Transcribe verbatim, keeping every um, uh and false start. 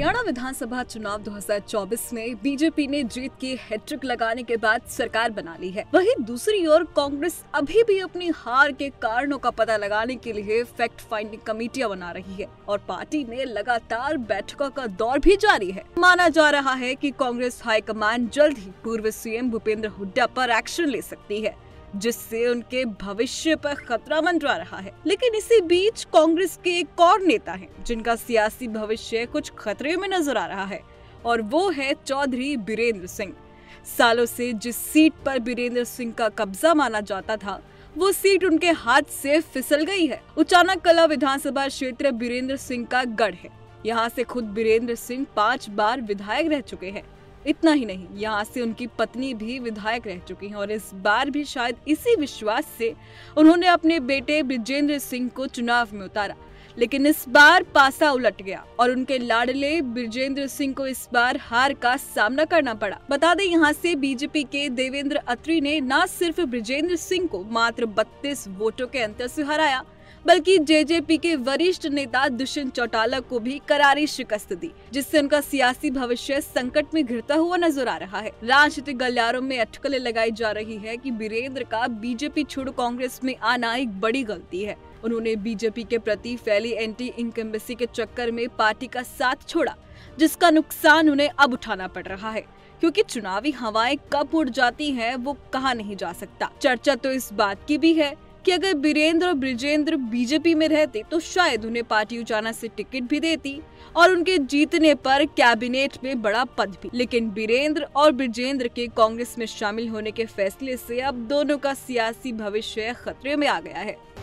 हरियाणा विधानसभा चुनाव दो हज़ार चौबीस में बीजेपी ने जीत की हैट्रिक लगाने के बाद सरकार बना ली है। वहीं दूसरी ओर कांग्रेस अभी भी अपनी हार के कारणों का पता लगाने के लिए फैक्ट फाइंडिंग कमेटियां बना रही है और पार्टी में लगातार बैठकों का दौर भी जारी है। माना जा रहा है कि कांग्रेस हाईकमान जल्द ही पूर्व सीएम भूपेंद्र हुड्डा पर एक्शन ले सकती है, जिससे उनके भविष्य पर खतरा मंडरा रहा है। लेकिन इसी बीच कांग्रेस के एक और नेता हैं, जिनका सियासी भविष्य कुछ खतरे में नजर आ रहा है, और वो है चौधरी बीरेंद्र सिंह। सालों से जिस सीट पर बीरेंद्र सिंह का कब्जा माना जाता था, वो सीट उनके हाथ से फिसल गई है। उचाना कलां विधानसभा क्षेत्र बीरेंद्र सिंह का गढ़ है। यहाँ से खुद बीरेंद्र सिंह पाँच बार विधायक रह चुके हैं। इतना ही नहीं, यहाँ से उनकी पत्नी भी विधायक रह चुकी हैं और इस बार भी शायद इसी विश्वास से उन्होंने अपने बेटे बृजेंद्र सिंह को चुनाव में उतारा। लेकिन इस बार पासा उलट गया और उनके लाडले बृजेंद्र सिंह को इस बार हार का सामना करना पड़ा। बता दें, यहाँ से बीजेपी के देवेंद्र अत्री ने न सिर्फ बृजेंद्र सिंह को मात्र बत्तीस वोटों के अंतर से हराया, बल्कि जेजेपी के वरिष्ठ नेता दुष्यंत चौटाला को भी करारी शिकस्त दी, जिससे उनका सियासी भविष्य संकट में घिरता हुआ नजर आ रहा है। राजनीतिक गलियारों में अटकलें लगाई जा रही है कि बीरेंद्र का बीजेपी छोड़ कांग्रेस में आना एक बड़ी गलती है। उन्होंने बीजेपी के प्रति फैली एंटी इनकम्बेंसी के चक्कर में पार्टी का साथ छोड़ा, जिसका नुकसान उन्हें अब उठाना पड़ रहा है, क्योंकि चुनावी हवाएं कब उड़ जाती है वो कहा नहीं जा सकता। चर्चा तो इस बात की भी है कि अगर बीरेंद्र और बृजेंद्र बीजेपी में रहते तो शायद उन्हें पार्टी उचाना से टिकट भी देती और उनके जीतने पर कैबिनेट में बड़ा पद भी। लेकिन बीरेंद्र और बृजेंद्र के कांग्रेस में शामिल होने के फैसले से अब दोनों का सियासी भविष्य खतरे में आ गया है।